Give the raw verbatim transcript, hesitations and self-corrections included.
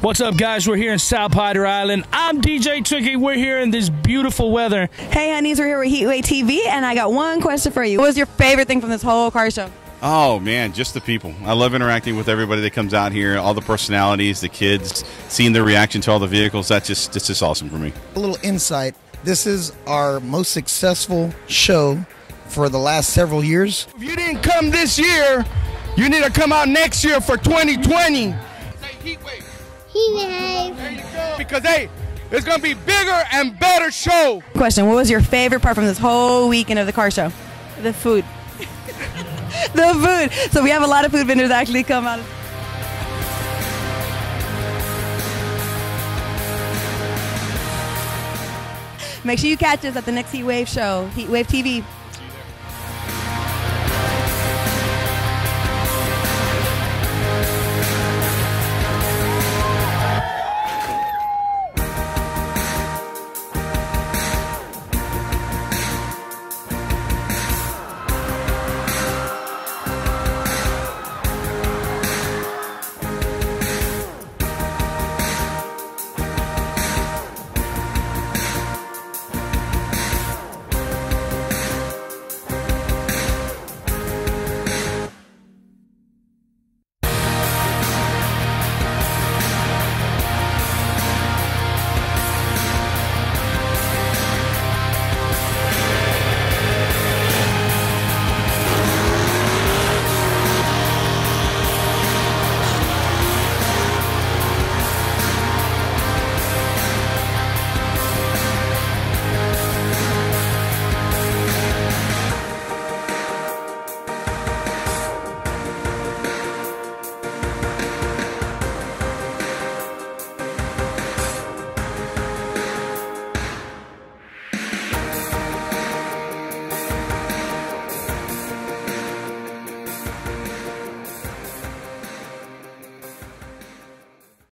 What's up, guys? We're here in South Padre Island. I'm D J Tricky. We're here in this beautiful weather. Hey, honeys. We're here with Heat Wave T V, and I got one question for you. What was your favorite thing from this whole car show? Oh, man, just the people. I love interacting with everybody that comes out here, all the personalities, the kids, seeing their reaction to all the vehicles. That's just, that's just awesome for me. A little insight. This is our most successful show for the last several years. If you didn't come this year, you need to come out next year for twenty twenty. Say Heat Wave. There you go. Because, hey, it's going to be bigger and better show. Question, what was your favorite part from this whole weekend of the car show? The food. The food. So we have a lot of food vendors actually come out. Make sure you catch us at the next Heat Wave show, Heat Wave T V.